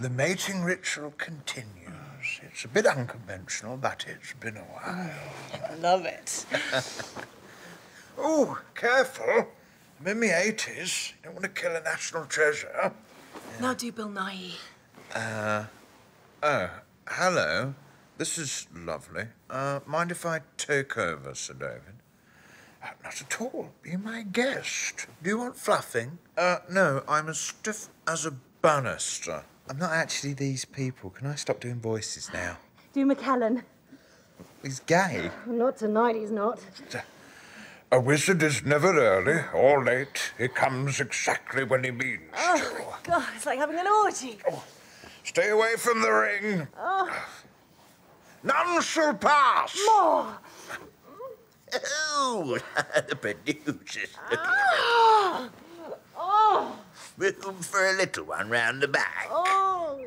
The mating ritual continues. It's a bit unconventional, but it's been a while. I love it. Oh, careful. I'm in my 80s. Don't want to kill a national treasure. Yeah. Now do Bill Nighy. Oh, hello. This is lovely. Mind if I take over, Sir David? Not at all. Be my guest. Do you want fluffing? No, I'm as stiff as a banister. I'm not actually these people. Can I stop doing voices now? Do Macallan. He's gay. Not tonight, he's not. A wizard is never early or late. He comes exactly when he means to. Oh, my God, it's like having an orgy. Oh, stay away from the ring. Oh. None shall pass. More. Oh, the producers. Oh. Oh. Room for a little one round the back. Oh.